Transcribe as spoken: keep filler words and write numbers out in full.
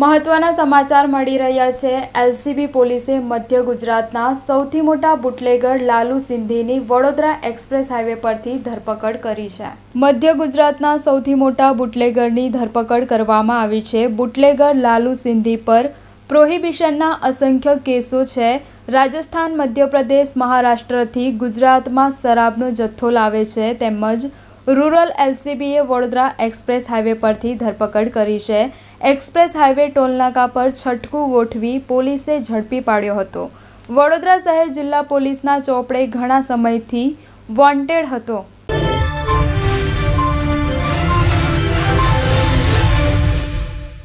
મહત્વના સમાચાર મળી રહ્યા છે। એલ સી બી પોલીસે મધ્ય ગુજરાતના સૌથી મોટા બુટલેગર લાલુ સિંધીની વડોદરા એક્સપ્રેસ હાઈવે પરથી ધરપકડ કરી છે। મધ્ય ગુજરાતના સૌથી મોટા બુટલેગરની ધરપકડ કરવામાં આવી છે। બુટલેગર લાલુ સિંધી પર પ્રોહિબિશનના અસંખ્ય કેસો છે। રાજસ્થાન, મધ્યપ્રદેશ, મહારાષ્ટ્રથી ગુજરાતમાં શરાબનો જથ્થો લાવે છે। તેમજ રૂરલ એલ સી બીએ વડોદરા એક્સપ્રેસ હાઈવે પરથી ધરપકડ કરી છે। એક્સપ્રેસ હાઈવે ટોલનાકા પર છટકું ગોઠવી પોલીસે ઝડપી પાડ્યો હતો। વડોદરા શહેર જિલ્લા પોલીસના ચોપડે ઘણા સમયથી વોન્ટેડ હતો।